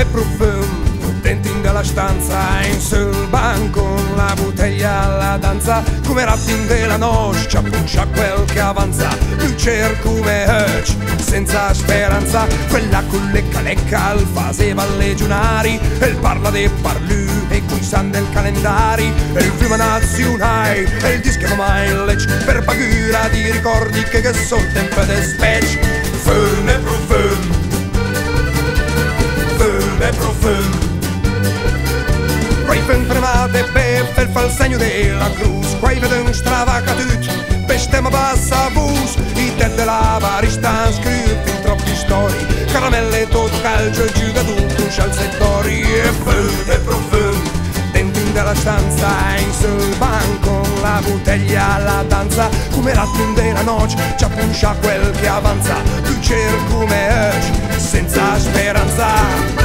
me profumo, dentro dalla stanza, in sul banco, la bottiglia alla danza, come rabbin della noce, appuncia quel che avanza, luce come Hutch, senza speranza, quella con lecca al faceva legionari, e parla dei parlù, e cui san del calendari, e il primo nazionale, e il disco mai lec, per paghura di ricordi che sono tempo de spec, fum e profum, fum e profum. Quai ven prevate per far il segno della cruz, quai veden stravacatut, bestem a bassa bus, i te de lava ristan scritti in troppi stori, caramelle tot calcio e giù da tutto un scialzettori, e fum e profum, dentro della stanza, in sul banco, la bottiglia alla danza, come ratin della noce, c'ha puncia quel che avanza, tu cerco come senza speranza.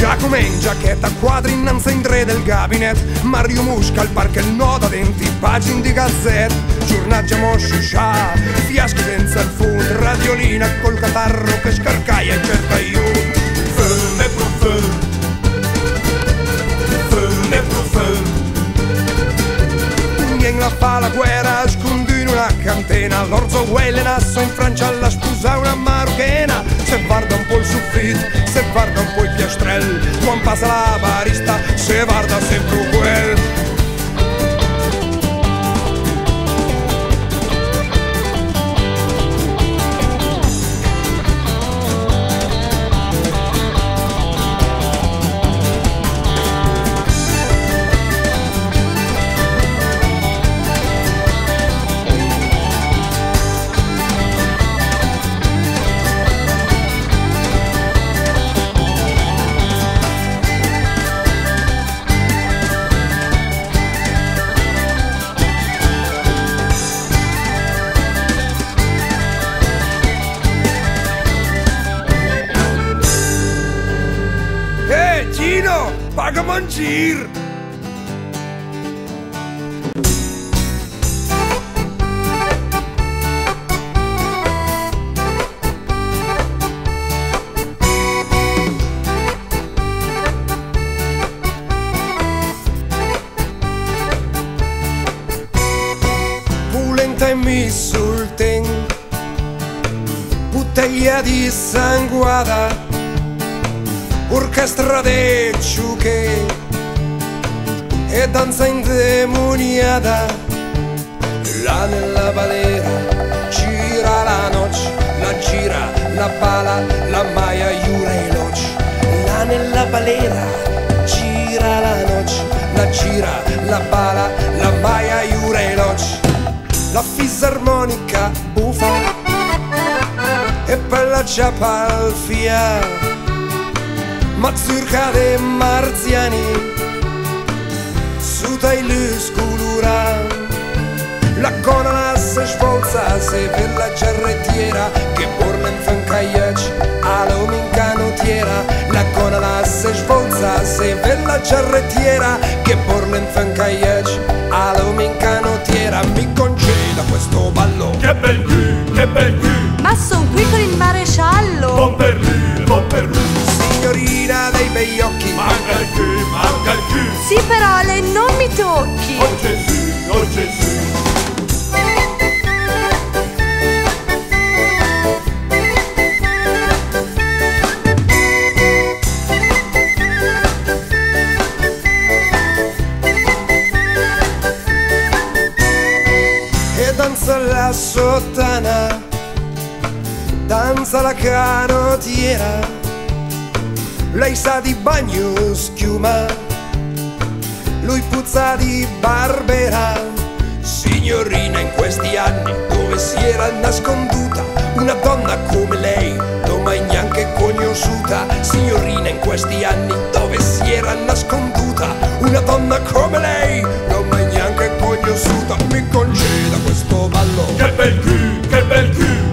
Giacomo in giacchetta, quadri innanzi in tre del gabinet, Mario Musca, il parco noda, 20 pagine di gazzetta, giornaggia mosciuscia, fiaschi senza il food, radiolina col catarro che scarcaia e cerca io. Fum e profum, fum e profum. Niente la fa la guerra, scondi in una cantena, l'orzo Guelenasso in Francia la sposa una marocchena, se guarda un po' il soffitto, se guarda un po' i piastrelli, quando passa la barista, se guarda sempre quel. Gir. Pulenta e mi sul ten, bottiglia di sanguada, orchestra de ciuche e danza indemoniata, là nella balera gira la noce, la gira, la pala, la maia, iura e noce, là nella balera gira la noce, la gira, la pala, la maia, iura e noce, la fisarmonica bufa e per la ciapalfia, mazzurca de marziani, suta e l'usculura, la cona si svolza, se per la giarrettiera, che borna in fancaiaci, all'ominca notiera, la cona si svolza, se per la giarrettiera, che borna in fancaiaci, all'ominca notiera, mi conceda questo ballo. Che bel qui, ma son qui con il maresciallo. Buon per lui, signorina dei bei occhi, manca il più, sì però lei non mi tocchi, oh Gesù, e danza la sottana, danza la canottiera, lei sa di bagno schiuma, lui puzza di barbera. Signorina, in questi anni dove si era nasconduta una donna come lei, non mai neanche conosciuta. Signorina, in questi anni dove si era nasconduta una donna come lei, non mai neanche conosciuta. Mi conceda questo ballo. Che bel cul,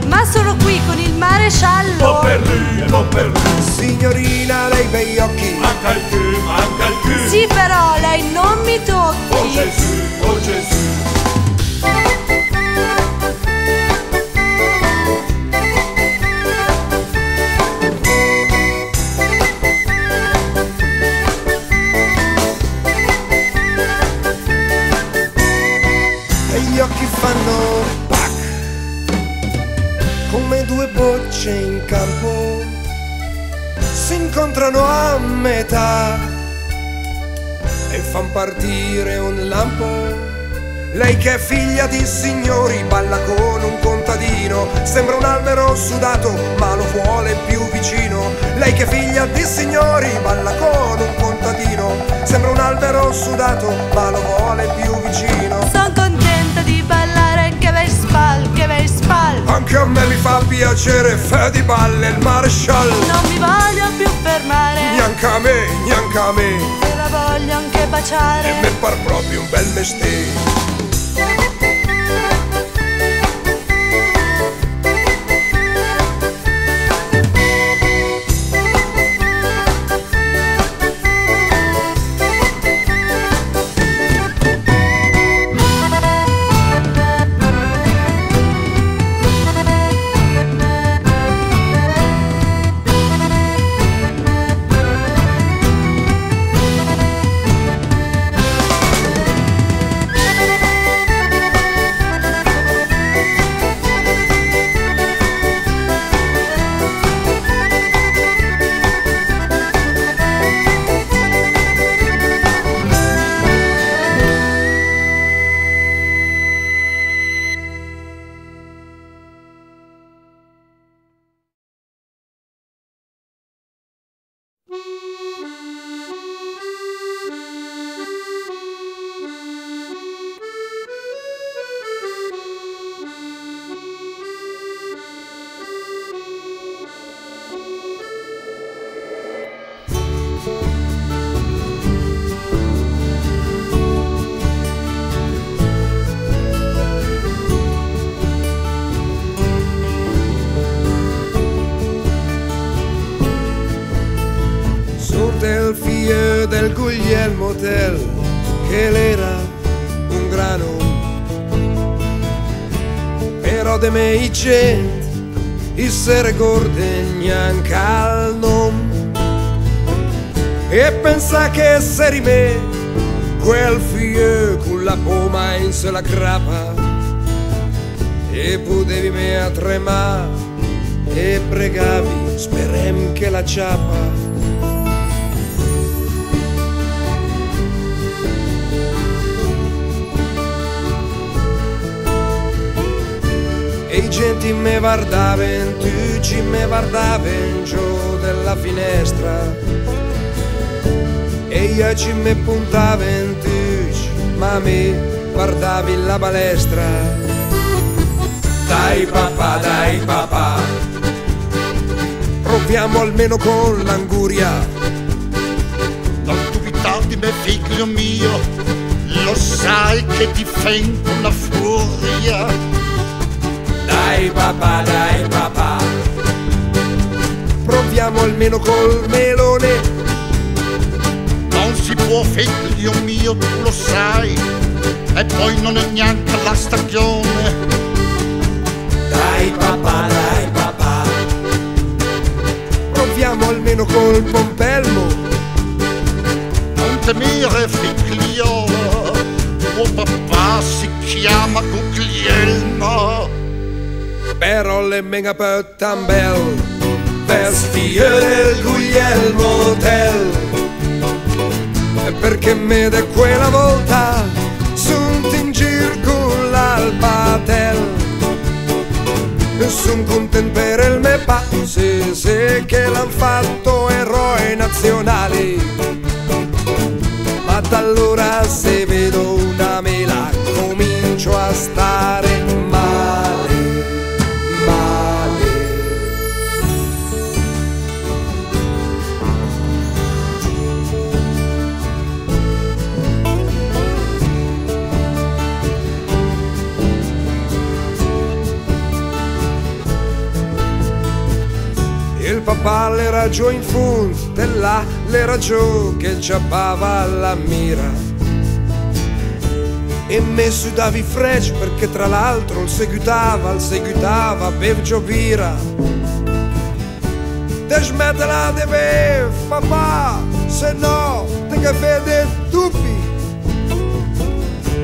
ma sono qui con il maresciallo. Signorina, lei bei occhi, manca il più, sì però lei pesce in campo si incontrano a metà e fan partire un lampo. Lei che è figlia di signori balla con un contadino, sembra un albero sudato ma lo vuole più vicino. Lei che è figlia di signori balla con un contadino, sembra un albero sudato ma lo vuole più vicino. Sono contenta di ballare anche Vespal, che Vespal. Anche a me mi fa piacere Fedi Balle il Marshall. Non mi voglio più fermare, neanche a me, neanche a me. E la voglio anche baciare, e mi par proprio un bel mestiere. Del Guglielmo Tell, che l'era un grano, però de mei gent issere gorde neanche al nom, e pensa che seri me quel figlio con la poma in se la crapa, e potevi me a tremà e pregavi sperem che la ciapa. E i genti me guardaven, tutti me guardaven giù della finestra, e io ci me puntaven tutti, ma mi guardavi la balestra. Dai papà, proviamo almeno con l'anguria. Non dubitare di me, figlio mio, lo sai che ti fendo una furia. Dai papà, proviamo almeno col melone. Non si può, figlio mio, tu lo sai, e poi non è neanche la stagione. Dai papà, proviamo almeno col pompelmo. Non temere, figliolo, tuo papà si chiama Guglielmo. Però le mega per tan bel vestio del Guglielmo Tell, perché me da quella volta sunt in giro con l'albatel. Sono contento per il mio paese, se che l'han fatto eroe nazionale. Ma da allora se vedo una mela comincio a stare male. Papà le ragiò in funt, te là le ragiò che ciappava alla mira, e me sudavi frecce perché tra l'altro il seguitava, bev giovira. Te smettela di bev, papà, se no te che vede tupi.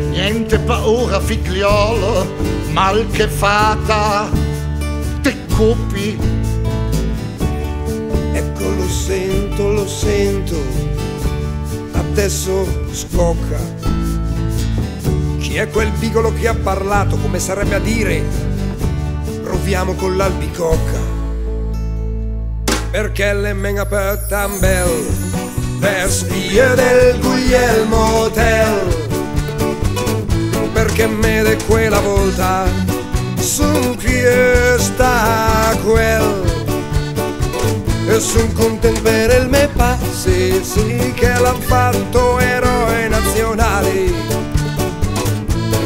Niente paura, figliolo, mal che fata, te copi. lo sento, adesso scocca. Chi è quel bigolo che ha parlato, come sarebbe a dire, proviamo con l'albicocca? Perché le menga per tan bel, per spie del Guglielmo Tell, perché me de quella volta son fiesta quel. E son contento per il me passi, sì che l'han fatto eroe nazionale.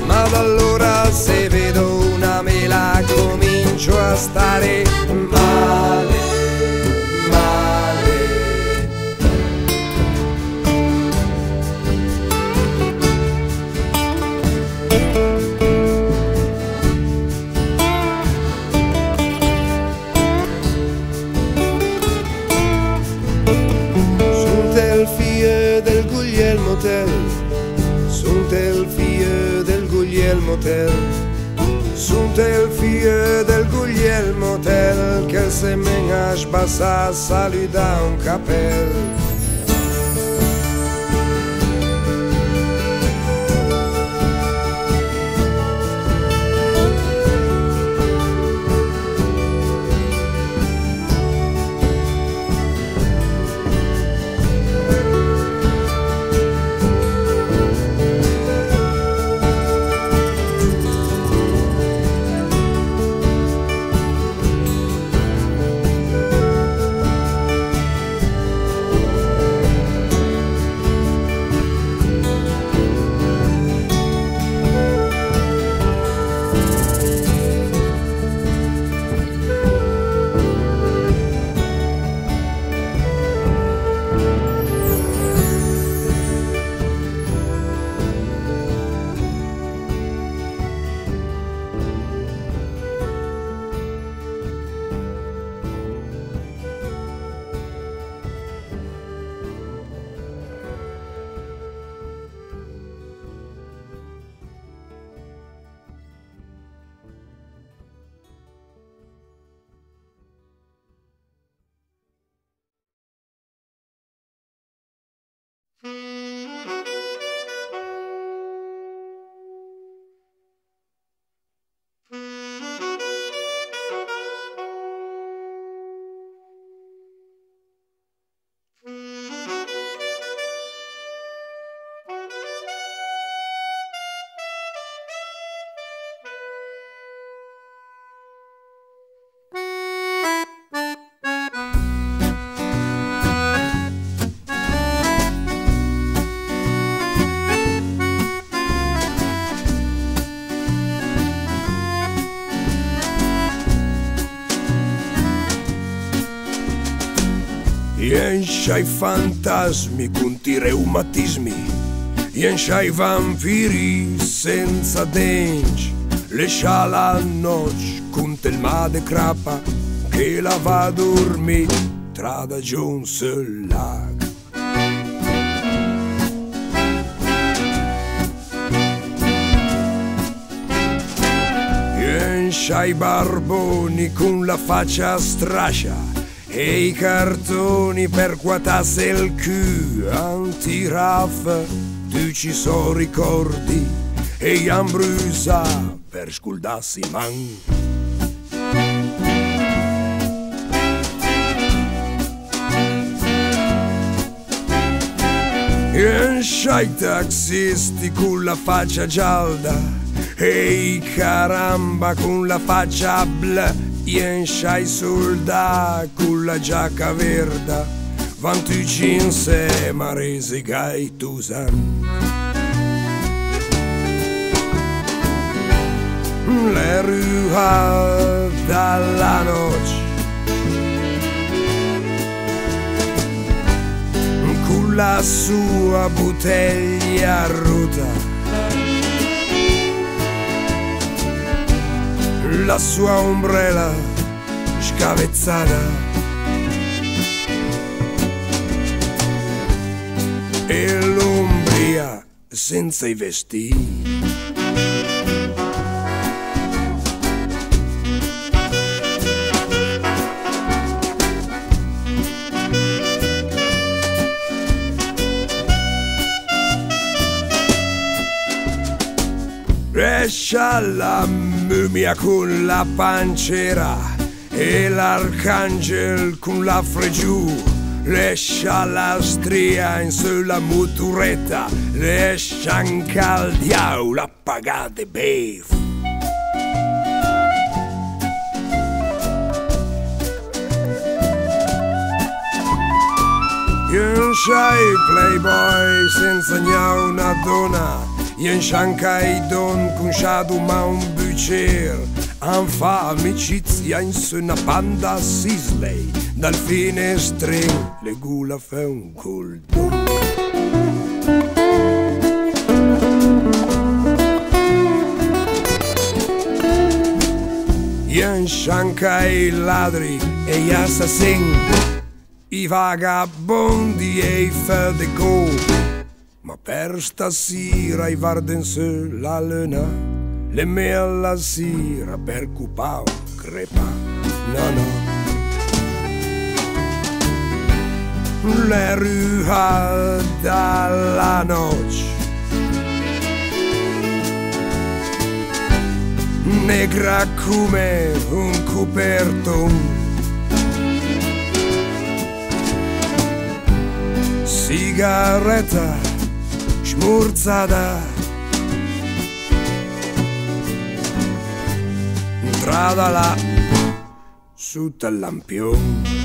Ma da allora se vedo una me la comincio a stare male, male. Sunt el fie del Guglielmo Tell, sunt el fie del Guglielmo Tell, che se me n'ash basa sa lui da un capel. Jensha i fantasmi conti reumatismi, Jensha i vampiri senza denci, lescia la nòcc con tel ma de crapa che la va a dormir tra da Jones lag. Jensha i barboni con la faccia strascia e i cartoni per guatasse il cu antiraf, tu ci so ricordi e gli ambrusa per sculdassi man. E i taxisti con la faccia gialla e i caramba con la faccia blu, Jensha i soldà con la giacca verda, vantucci insieme a resigai tusan. Le rue dalla nòcc con la sua bottiglia a ruta, la sua ombrella scavezzata e l'ombria senza i vestiti. Brescia la mummia con la pancera e l'arcangel con la fregiù. Lescia la stria in su la moturetta, lescia anche al diavolo la pagate beef. Ien c'è i playboy senza gnau una donna, ien c'è anche i don con shadow ma un bucer, an fa amicizia in su una panda Sisley. Dal finestrin le gula fa un colpo. Ien scianca i ladri e gli assassin, i vagabondi e i fedegò. Ma per stasera i varden se la lena, le mea la sera per cupau crepa. No, no. Le rue della noce, negra come un coperto, sigaretta smorzata, entrata là sotto il lampione.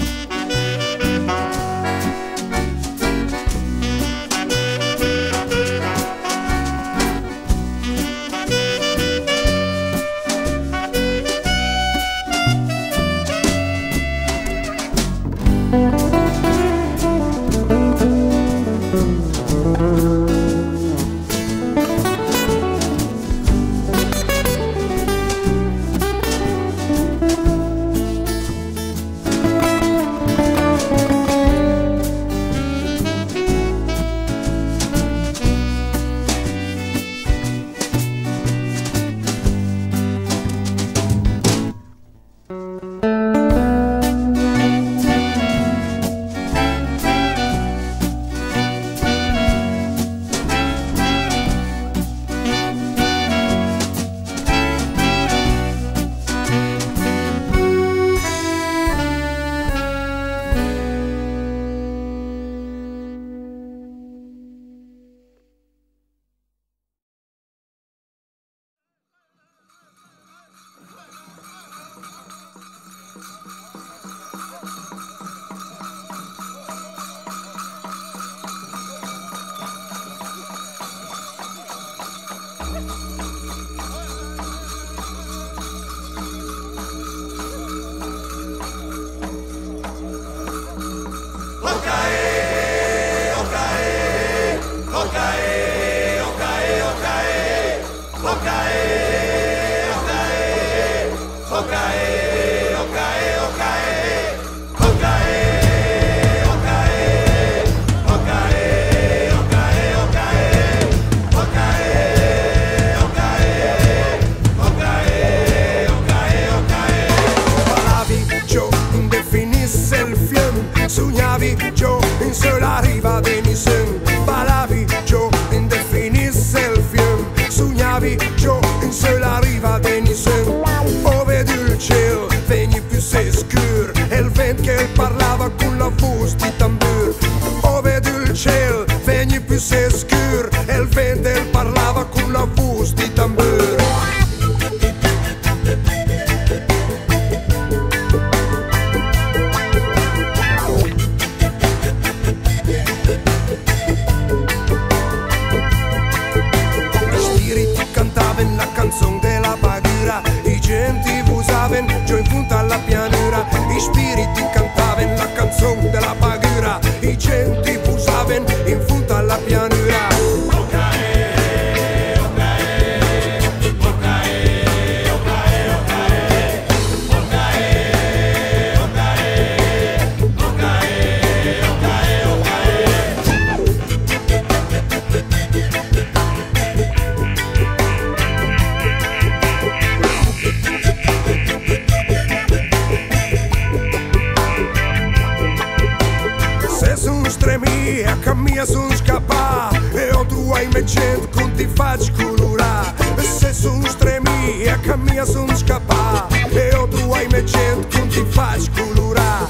Caminha-se uns capá, eu doei-me gente com te fazes colorar. Se sun stremi e ca mia sun scappa, eu tu ai me gent cum ti faci culura.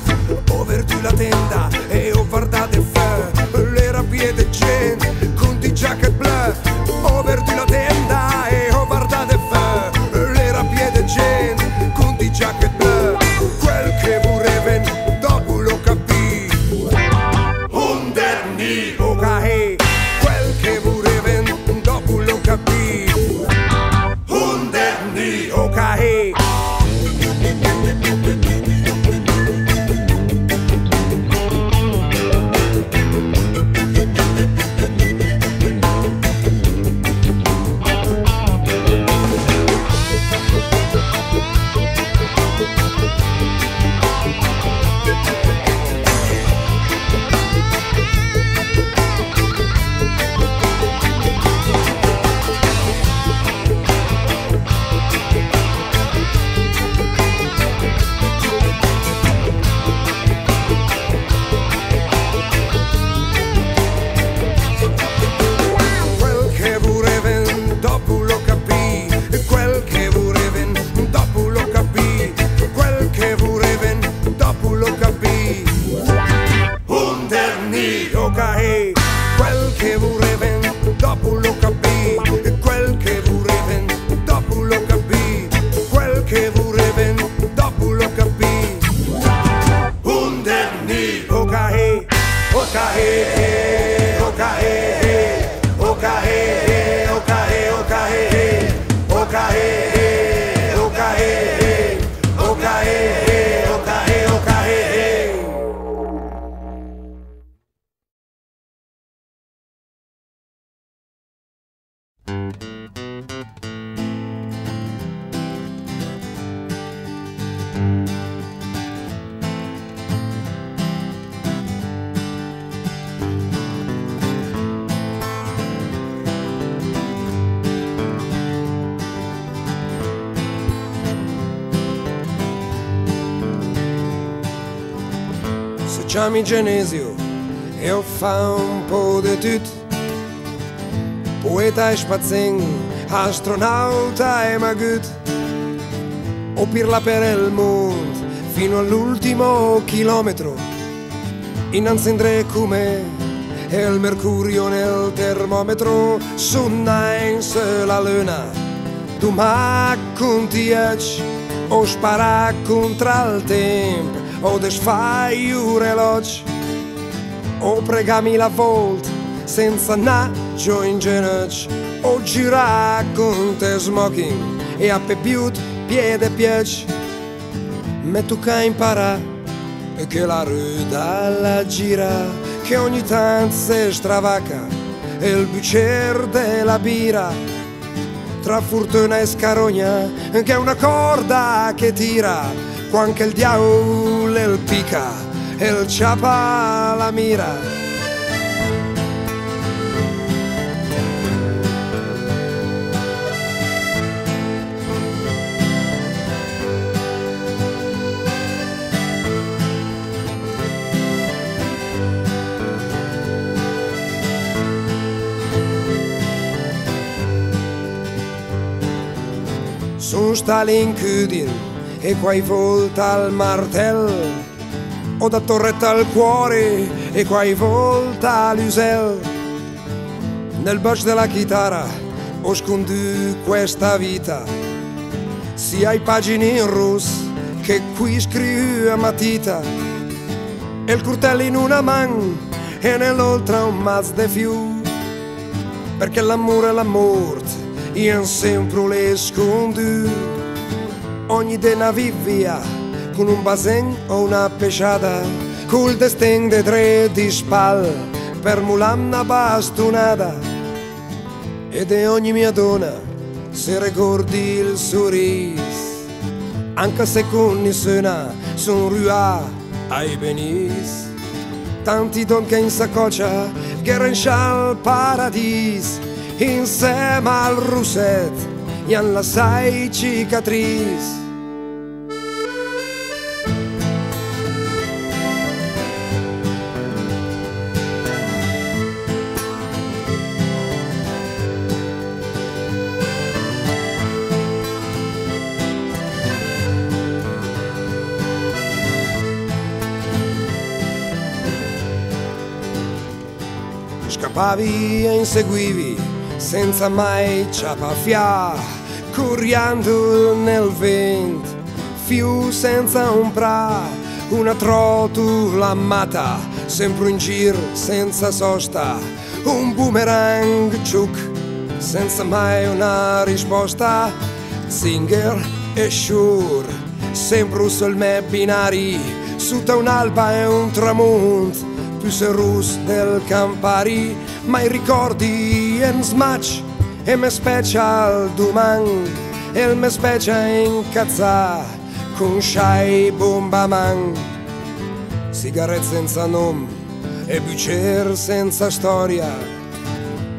O verdu la tenda e o varda de fă, le rapie de gent cum ti jacket bleu. O verdu la tenda e o varda de fă, le rapie de gent cum ti jacket bleu. Quel che voreven dopo lo capì, un derni o cae. Quel che voreven dopo lo capì, un derni o cae. Se chiami Genesio e ho fa un po' di tutto, poeta e spazzing, astronauta e magut, o pirla per il mondo fino all'ultimo chilometro, innanzi in tre come il mercurio nel termometro, su nains la luna, tu ma contiaci, o spara contro il tempo, o desfai un reloj, o pregami la volta senza naggio in genocchio, o gira con te smoking e a pepiut piede piaci. Ma tu che impara che la ruda la gira, che ogni tanto si stravacca e il bucer della birra, tra fortuna e scarogna che è una corda che tira, quanche il diavolo il pica e il ciapa la mira. Sono stali in chiudin e quai volta al martello, o da torretta al cuore e quai volta all'usel. Nel bacio della chitarra ho scondu questa vita, sia i pagine in rosso che qui scrivo a matita, e il curtello in una man e nell'altra un mazzo di fiù, perché l'amore è la morte. Io sempre le scondo, ogni dena vivia con un basen o una pesciata, col destin de tre di spalle per mulam una bastonata. E di ogni mia donna se ricordi il sorriso, anche se con nessuna son rua ai benis. Tanti don che in saccoccia che in paradis, insieme al russet e alla sai cicatrice. scampavi e inseguivi senza mai ciapafià, curriando nel vento, fiù senza un pra, una trotula amata, sempre in giro senza sosta, un boomerang ciuc, senza mai una risposta, Singer e Shure, sempre sul me binari, sotto un'alba e un tramonto, più serus del Campari, ma i ricordi en smatch, e me speccia al duman, e me speccia incazzà, con sciai bombaman, sigarette senza nome, e bucer senza storia,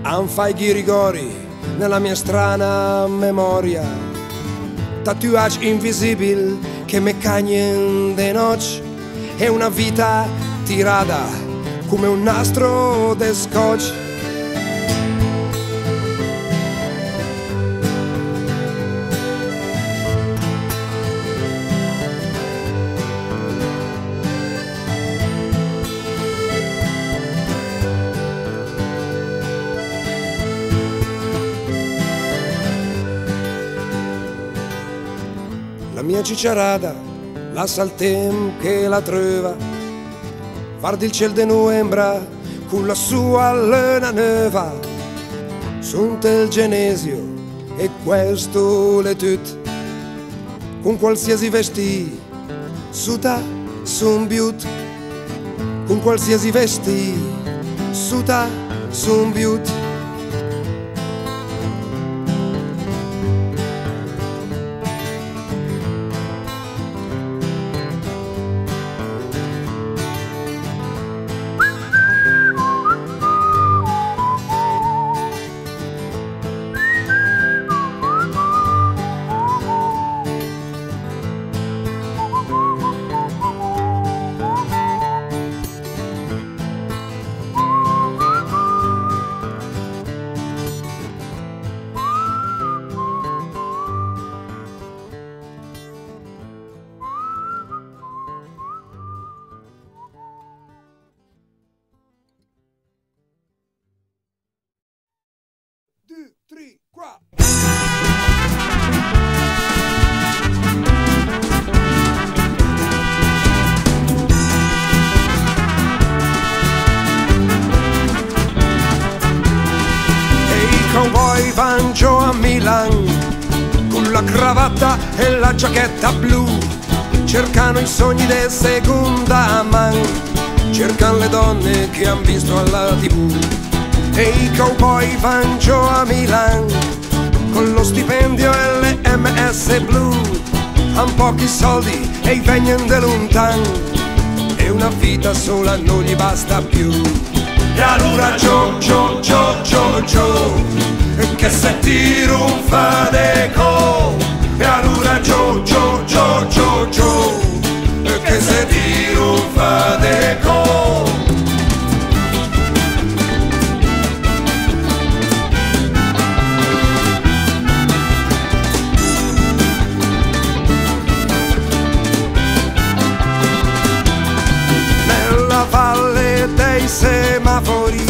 anfai rigori nella mia strana memoria, tatuaggi invisibili che me cagnen de noce, è una vita tirata come un nastro de scotch. La mia cicciarada, la saltem che la trova, guardi il ciel de novembre con la sua luna nuova, sunt il Genesio e questo l'è tutto, con qualsiasi vestì, suta sun biut, con qualsiasi vestì, suta sun biut. E la giacchetta blu, cercano i sogni di seconda man, cercano le donne che han visto alla tv. E i cowboy van giù a Milan con lo stipendio e le ms blu, han pochi soldi e i vengono de lontan, e una vita sola non gli basta più. E allora giù, giù, giù, giù, giù, che se tiro un fadeco. E allora giù, giù, giù, giù, giù, che se ti rufa de co. Nella valle dei semafori,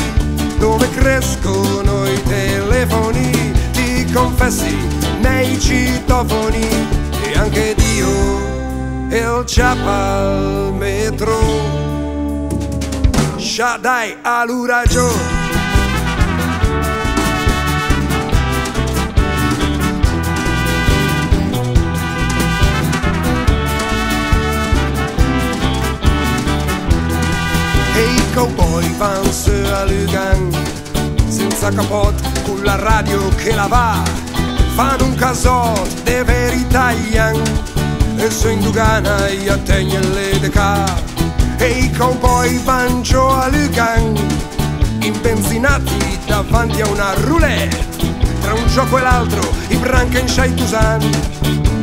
dove crescono i telefoni, ti confessi nei citofoni e anche Dio e il ciapa al metro. Shaddai all'uragio. E i cowboy van su a Lugan senza capote con la radio che la va, fanno un casotto de verità e su in dugana e attengono le deca. E i cowboy van giù a Lugan impenzinati davanti a una roulette, tra un gioco e l'altro i Frankenstein Tusan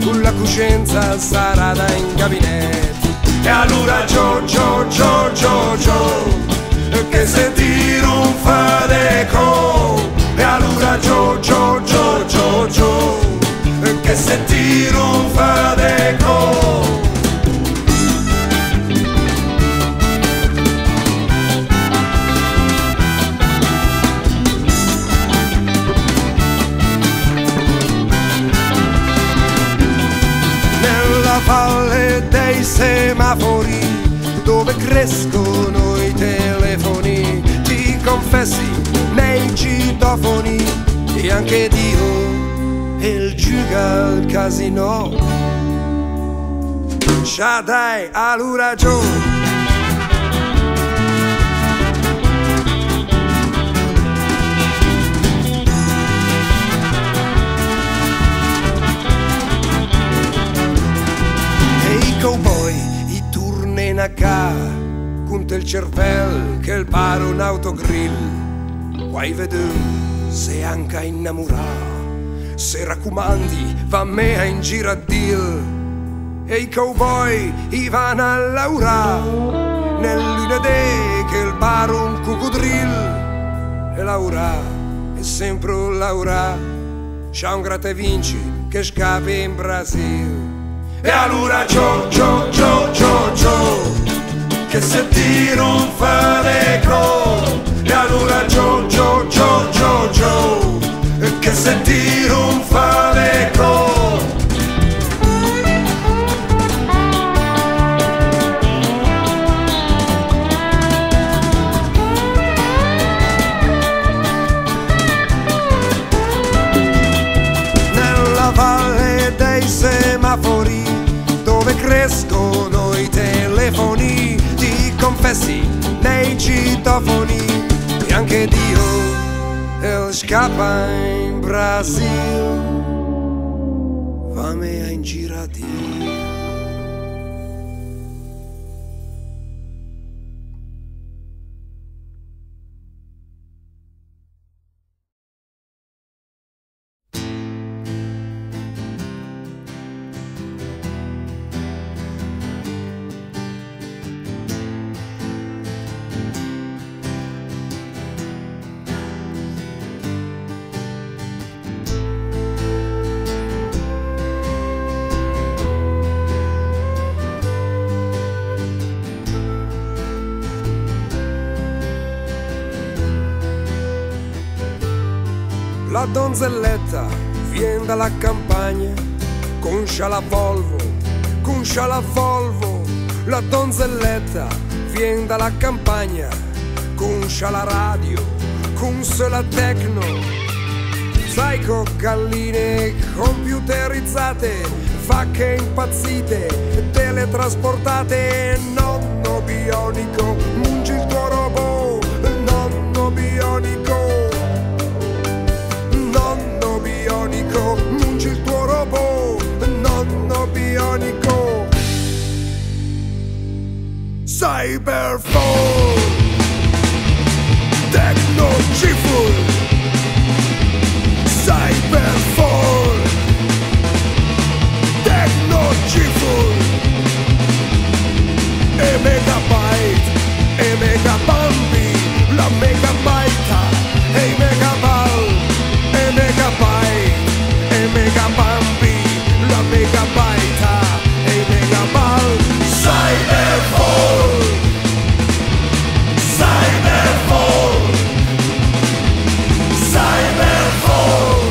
con la coscienza sarada in gabinetto. E allora giù, giù, giù, giù, giù, che se tiro un fadeco. E allora giù, giù, giù, giù, giù, che se ti rufa de co. palle dei semafori, dove crescono i telefoni, ti confessi nei citofoni, e anche Dio e il giuga al casino. Già dai allora giù. Cau Boi, i turni in H, conta il cervello che il bar un autogrill. Guai vedem se anche innamorà, se raccomandi va me a in giro a deal. E i Cau Boi, i van a laura, nel lunedì che il bar un coccodrill. E laura, è sempre un laura, c'ha un gratta e vinci che scappi in Brasil. E allora ciò, ciò, ciò, ciò, ciò, che se ti non fa l'eco. E allora ciò, ciò, ciò, ciò, ciò, che se ti non fa l'eco. Nella valle dei semafori, dove crescono i telefoni, ti confessi nei citofoni, e anche Dio e scappa in Brasil, va me a in giradio. La donzelletta vien dalla campagna, concia la Volvo, concia la Volvo. La donzelletta vien dalla campagna, concia la radio, concia la tecno. Psycho galline computerizzate, vacche impazzite, teletrasportate. Nonno bionico, mungi il tuo robot, nonno bionico. Bionico, mungi il tuo robot, nonno bionico. Cyberfolk, Tecnociful, Cyberfolk, Tecnociful. E megabyte, e megabambi, la megabyta, e i megaball, e megabyte. Megabambi, la megabaita e i megaball. Cyberfolk, Cyberfolk, Cyberfolk,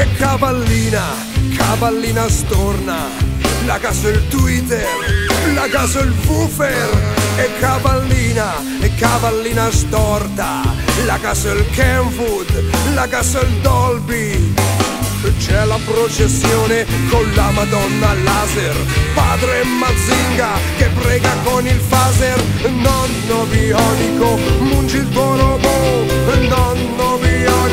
E cavallina, cavallina storna, la caso il Twitter, la caso il woofer. E cavallina storta, la caso il Kenwood, la caso il Dolby. C'è la processione con la Madonna laser, padre Mazinga che prega con il phaser. Nonno bionico, mungi il tuo robot, nonno bionico.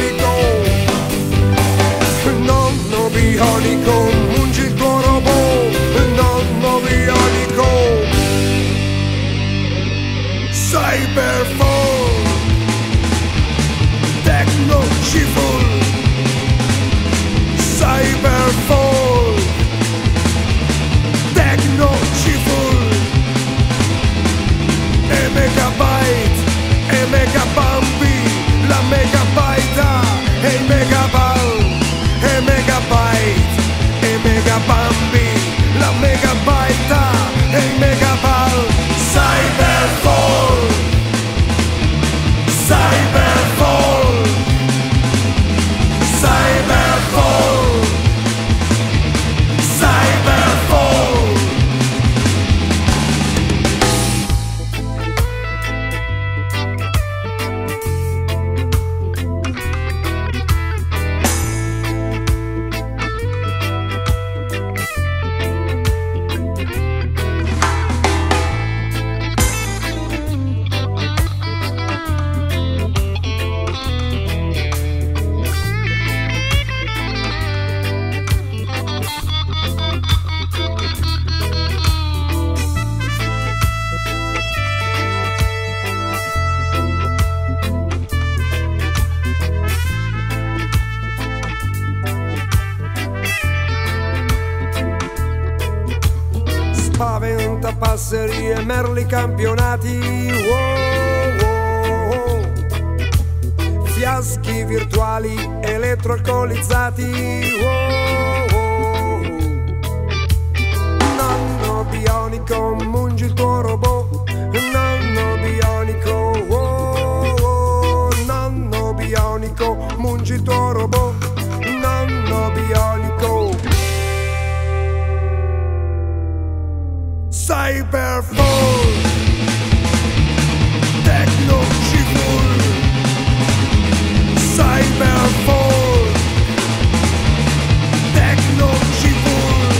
Nonno bionico, mungi il tuo robot, nonno bionico. Cyberfolk, Tecnociful, Cyberfolk, Tecnociful. E megabyte, la megabyta e i megaball. Portapasseri e merli campionati, oh, oh, oh. Fiaschi virtuali elettroalcolizzati, oh, oh, oh. Nonno bionico, mungi il tuo robot, nonno bionico, oh, oh. Nonno bionico, mungi il tuo robot, nonno bionico. Cyberfolk, techno chicul. Cyberfolk, techno chicul.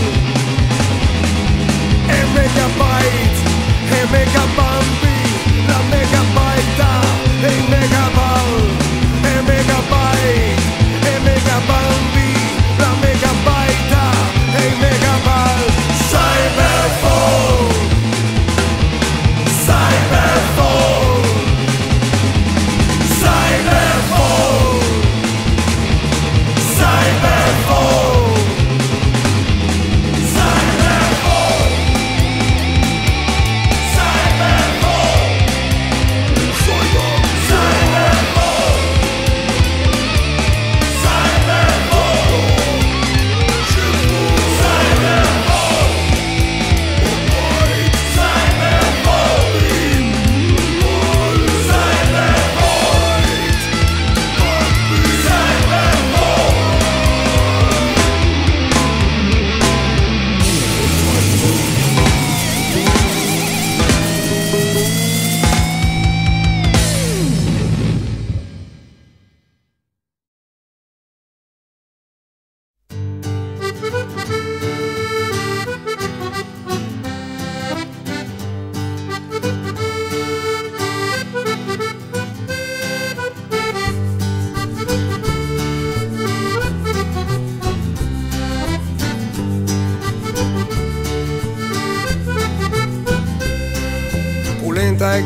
E megabyte, e megabambi, la megabyte, e megabal, e megabyte, e megabambi, la megabyte, e megabal. Cyberfolk.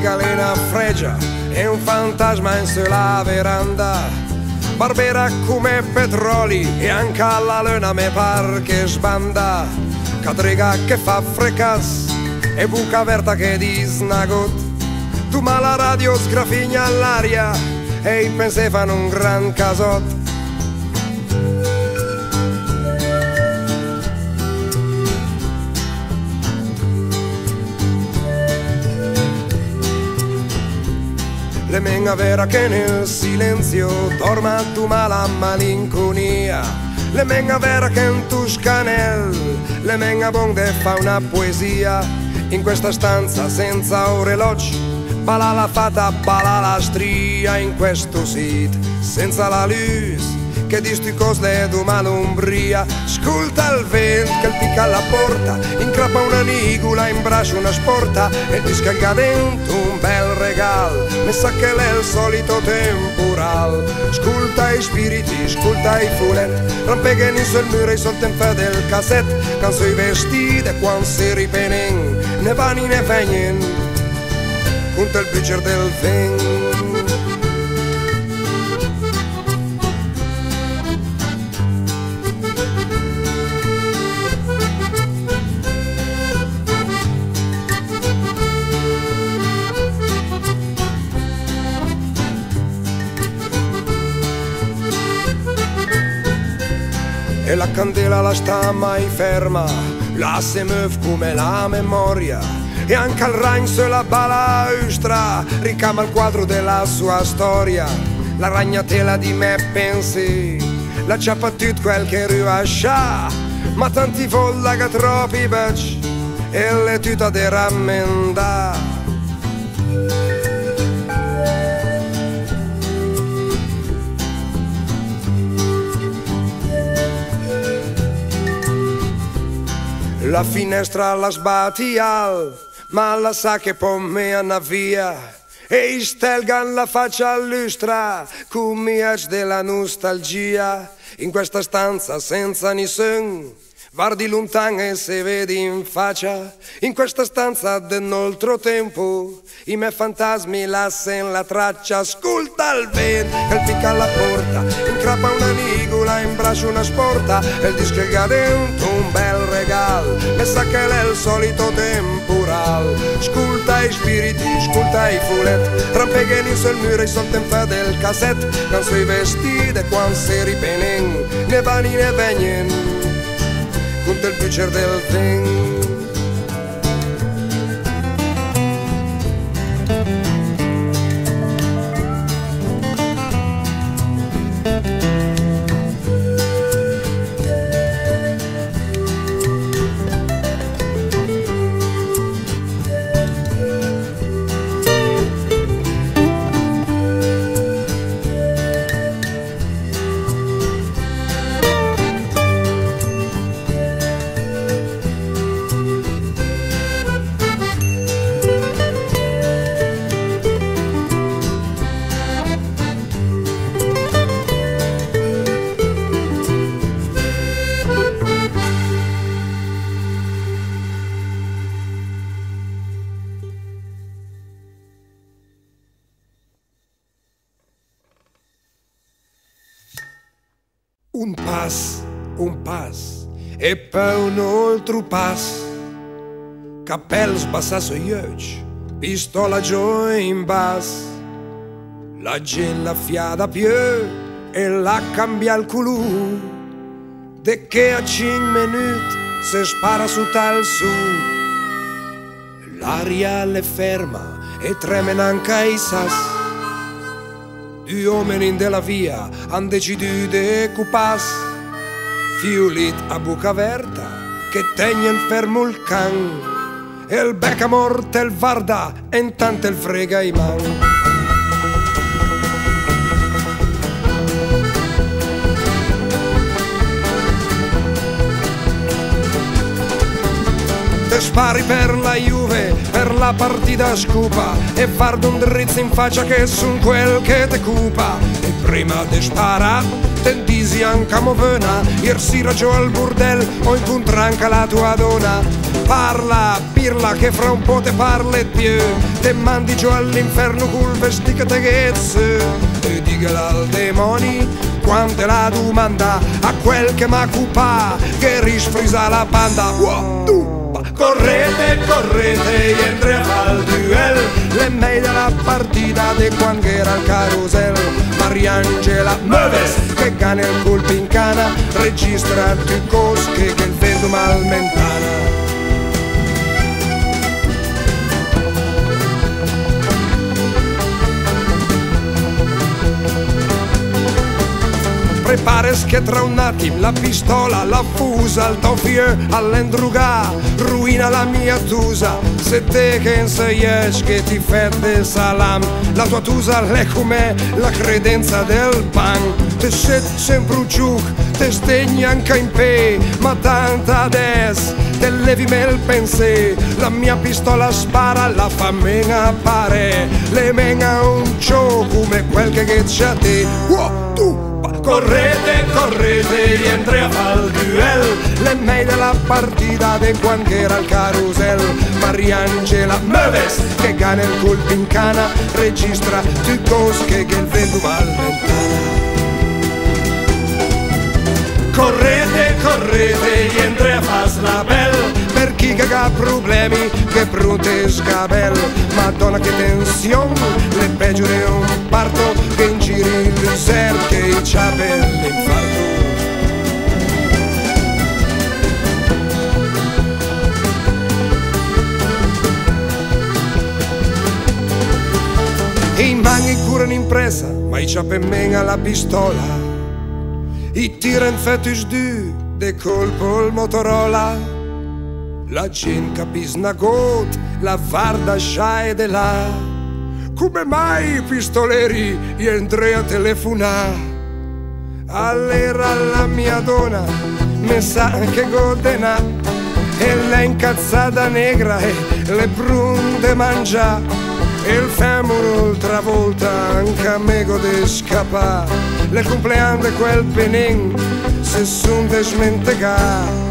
Galena fregia e un fantasma in su la veranda, barbera come petroli e anche alla luna me par che sbanda, catrega che fa frecas e buca aperta che disnagot, tu ma la radio sgrafigna all'aria e i pensi fanno un gran casot. Le menga vera che nel silenzio dorma tu ma la malinconia, le menga vera che in Tuscanel, le menga bonde fa una poesia. In questa stanza senza un orologi, balla la fata, balla la stria. In questo sit, senza la luce, che disti cose tu ma l'ombria. Ascolta il vento che picca alla porta, incrappa una nigula, in braccio una sporta e ti scalga dentro un bel regal, ne sa che l'è il solito temporal. Ascolta i spiriti, ascolta i funet, rampeghen sul muro e sul tempo del caset, quando sui vestiti e quando si ripenen, ne vani ne fegnen, punta il bicer del vento. E la candela la sta mai ferma, la se muove come la memoria. E anche al ragno se la balaustra ricama il quadro della sua storia. La ragnatela di me pensi, la ciappa tutto quel che rilascia, ma tanti volla che troppi baci e le tuta di rammenda. La finestra la sbatti al, ma la sa che pomme anna via, e i stelgan la faccia lustra, cumiac della nostalgia. In questa stanza senza nessun, guardi lontan e se vedi in faccia. In questa stanza del nostro tempo, i miei fantasmi lassen la traccia. Ascolta il vento che picca alla porta, incrappa una nigula, in braccio una sporta e il disco dentro un bel regal, e sa che è il solito temporale. dal. Ascolta i spiriti, ascolta i fulet, rampeguen ins el mur i són en fa del caset, quan sui vestiti de quan se ripenen, ne van i ne venien, conta il picer del vent. E pa un altro pas, capello sbassato sui occhi, pistola giù in bas, la gella fiada più e la cambia il culo, de che a 5 minuti se spara su tal su, l'aria le ferma e tremano anche i sas, due uomini della via han deciso de cupas. Fiulit a buca aperta che tegna fermo il can, e il becca morte il varda e intanto il frega i man. Te spari per la Juve, per la partita scupa, e varda un drizzo in faccia che son quel che te cupa, e prima te spara tentisi anche a movena, irsi raggio al burdel o incontra anche la tua donna. Parla, pirla che fra un po' te parli più, te mandi giù all'inferno col vestì che te ghezze, e digala al demoni quante la domanda a quel che m'ha cupa che risfrisa la panda. Correte, correte e entrete al duel, le mei della partita de quando era il carusel. Mariangela Moves che cane il colpo in cana, registra tutti cosche che il vento malmentana. Prepares che tra un attimo la pistola, la fusa, il tofio all'endruga, ruina la mia tusa, se te che insegnes che ti fette salam, la tua tusa l'è come la credenza del pan, te set sempre un giuc, te stegni anche in pe, ma tanto adesso te levi me il pensè, la mia pistola spara, la famena pare, le mena un ciò come quel che c'è a te. Correte, correte, entra al duel, le mei della partita de quando era il carusel. Mariangela Moves che gana il colpo in cana, registra tutti cosche che il vento malventana. Correte, correte, entra a far la bella, per chi che ha problemi che brute scabel. Madonna che tensione, le peggiore un parto, che in giro il deserto che i ciapelli infarto. E i magni curano impresa, ma i ciapemmenga la pistola, i tiran fetus du, de colpo il Motorola. La gente capisna got, la varda sciae de là. Come mai i pistoleri gli andrei a telefonare? Allora la mia donna mi sa che godena, e la incazzata negra e le brunte mangia, e il femore un'altra volta anche a me gode scappa, le compleanno di quel penin se son desmentegà.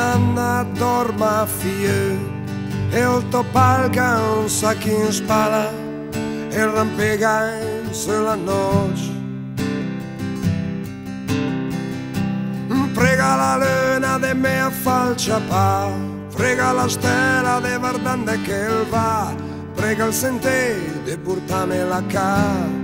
nanna dorma fie, e oltre palga non sa chi spala, e rampega in sulla noce. Frega la luna de mea falcia pa, frega la stella de vardande che va, frega il sentè de portame la ca.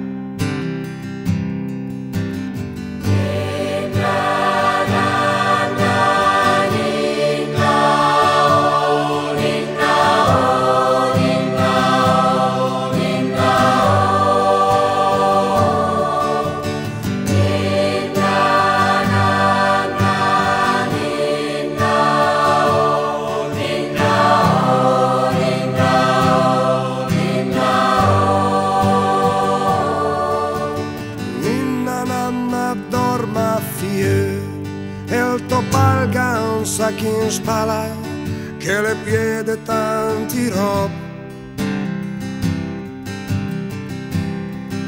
Chi spala che le piede tanti rob,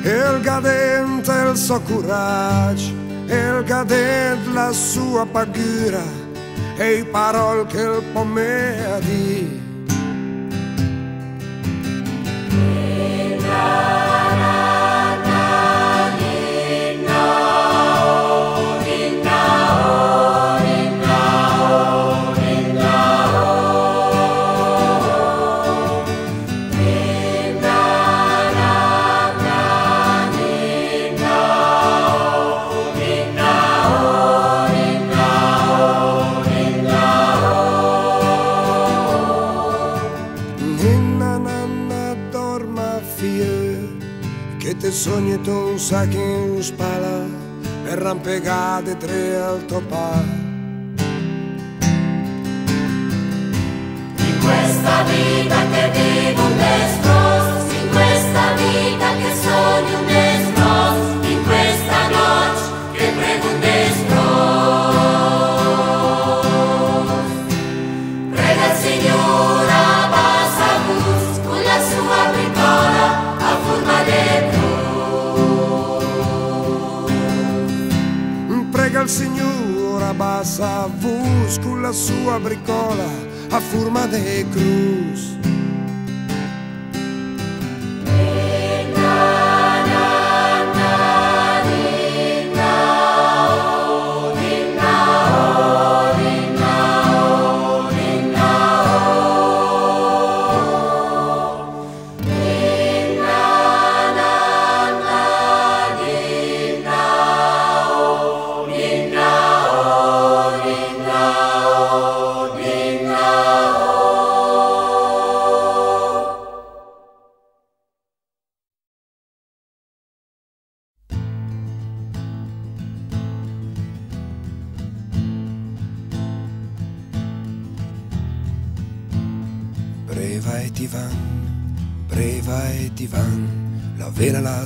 il cadente il suo coraggio, il cadente la sua paghura e i parol che il pomme ha di. Sogni tu sa chi spala per rampegare tre al topà. In questa vita che vivo un destroz, in questa vita che sogno un destroz, in questa notte che prego un destroz. Prega il Signore a Basabus con la sua bricola a forma de blu. Prega il Signore a Basavus con la sua bricola a forma de cruz.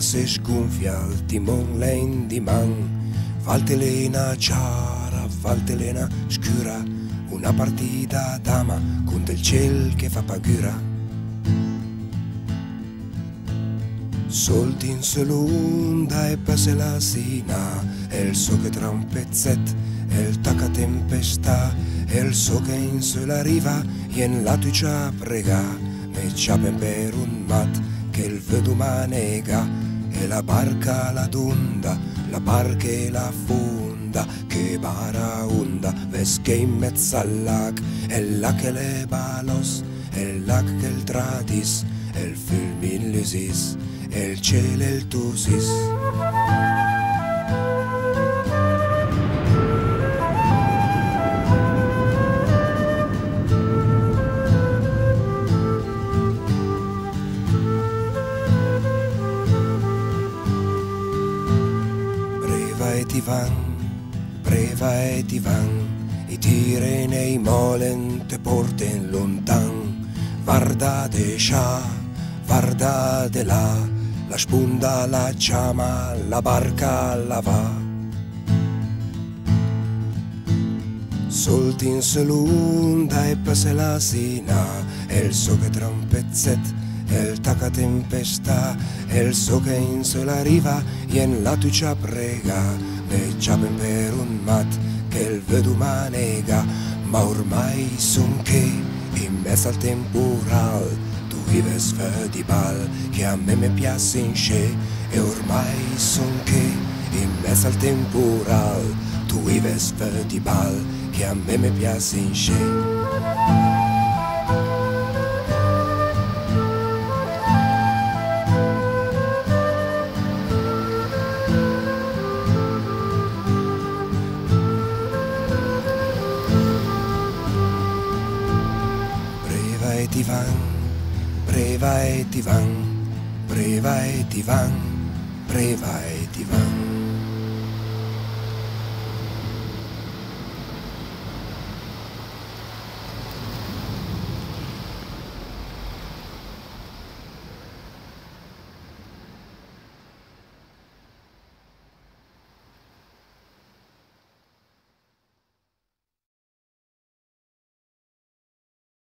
Se sgonfia il timon lei di man, Valtelena ciara, Valtelena scura, una partita dama con del ciel che fa pagura. Soldi in solunda e passa la sina, e il so che tra un pezzet e il tacca tempesta, e il so che in sulla riva e in la tucia prega, me ciapen per un mat che il vedo manega. E la barca la dunda, la barca e la fonda, che baraonda, vesche in mezzo al lac, e lac che le balos, e lac che il tradis, e il film in lusis, e il cielo e il tusis. Breva e Tivan, i tire nei molen te porten lontan, varda de scià, varda de là, la spunda la ciama, la barca la va. Solti in solunda e passa la sina, e il so che tra un pezzet e il tacca tempesta, e il so che in sola riva e in la tucia prega. E ciapen per un mat che il vedo manega, ma ormai son che in mezzo al temporal tu vive sfer di bal che a me mi piace in sce, e ormai son che in mezzo al temporal tu vive sfer di bal che a me mi piace in sce. Brèva e Tivàn, Brèva e Tivàn, Brèva e Tivàn.